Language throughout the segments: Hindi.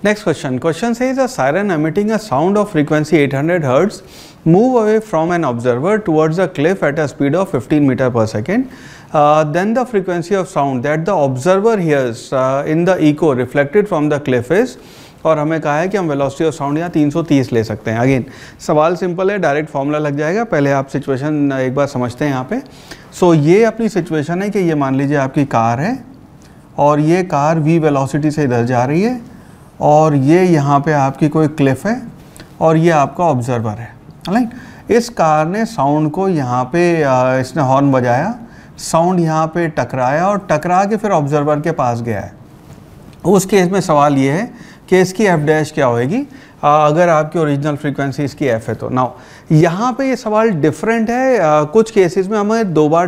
Next question. Question says a siren emitting a sound of frequency 800 Hz move away from an observer towards a cliff at a speed of 15 meter per second. Then the frequency of sound that the observer hears in the echo reflected from the cliff is, और हमें कहा है कि हम वेलोसिटी ऑफ साउंड यहाँ 330 ले सकते हैं. अगेन सवाल सिंपल है, डायरेक्ट फॉर्मूला लग जाएगा. पहले आप सिचुएशन एक बार समझते हैं यहाँ पे. सो ये अपनी सिचुएशन है कि ये मान लीजिए आपकी कार है और ये कार v वेलोसिटी से इधर जा रही है और ये यहाँ पे आपकी कोई क्लिफ है और ये आपका ऑब्जर्वर है. राइट, इस कार ने साउंड को यहाँ पे इसने हॉर्न बजाया, साउंड यहाँ पे टकराया और टकरा के फिर ऑब्जर्वर के पास गया है. उस केस में सवाल ये है कि इसकी एफ डैश क्या होएगी अगर आपकी ओरिजिनल फ्रीक्वेंसी इसकी एफ है तो. नाउ यहाँ पे ये सवाल डिफरेंट है. कुछ केसेस में हमें दो बार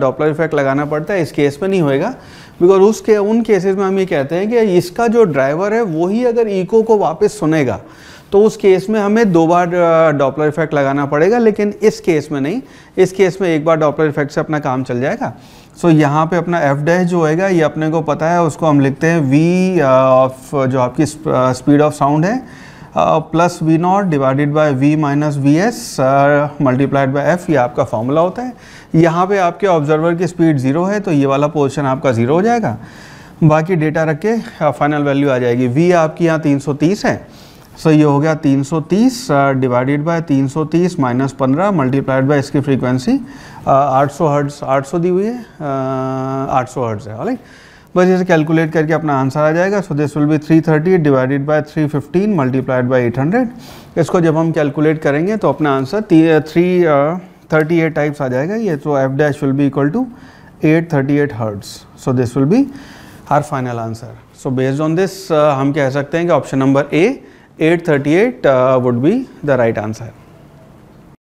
डॉपलर इफेक्ट लगाना पड़ता है. इस केस में नहीं होएगा बिकॉज उसके उन केसेस में हम ये कहते हैं कि इसका जो ड्राइवर है वही अगर इको को वापस सुनेगा तो उस केस में हमें दो बार डॉपलर इफेक्ट लगाना पड़ेगा, लेकिन इस केस में नहीं. इस केस में एक बार डॉपलर इफेक्ट से अपना काम चल जाएगा. सो यहाँ पे अपना एफ डैश जो होएगा ये अपने को पता है, उसको हम लिखते हैं वी ऑफ जो आपकी स्पीड ऑफ साउंड है plus we naught divided by we minus V S multiplied by F. ये आपका फॉर्मूला होता है. यहाँ पे आपके ऑब्जर्वर की स्पीड जीरो है तो ये वाला पोर्शन आपका जीरो हो जाएगा, बाकी डेटा रख के फाइनल वैल्यू आ जाएगी. वी आपकी यहाँ 330 है. सो ये हो गया 330 divided by 330 minus 15 multiplied by इसकी फ्रीक्वेंसी 800 हर्ट्ज 800 दी हुई है 800 हर्ट्ज है. ऑलराइट, बस इसे कैलकुलेट करके अपना आंसर आ जाएगा. So this will be 330 divided by 315 multiplied by 800. इसको जब हम कैलकुलेट करेंगे तो अपना आंसर 338 टाइप्स आ जाएगा ये. तो F dash will be equal to 838 hertz. So this will be our final answer. So based on this हम कह सकते हैं कि option number A 838 would be the right answer.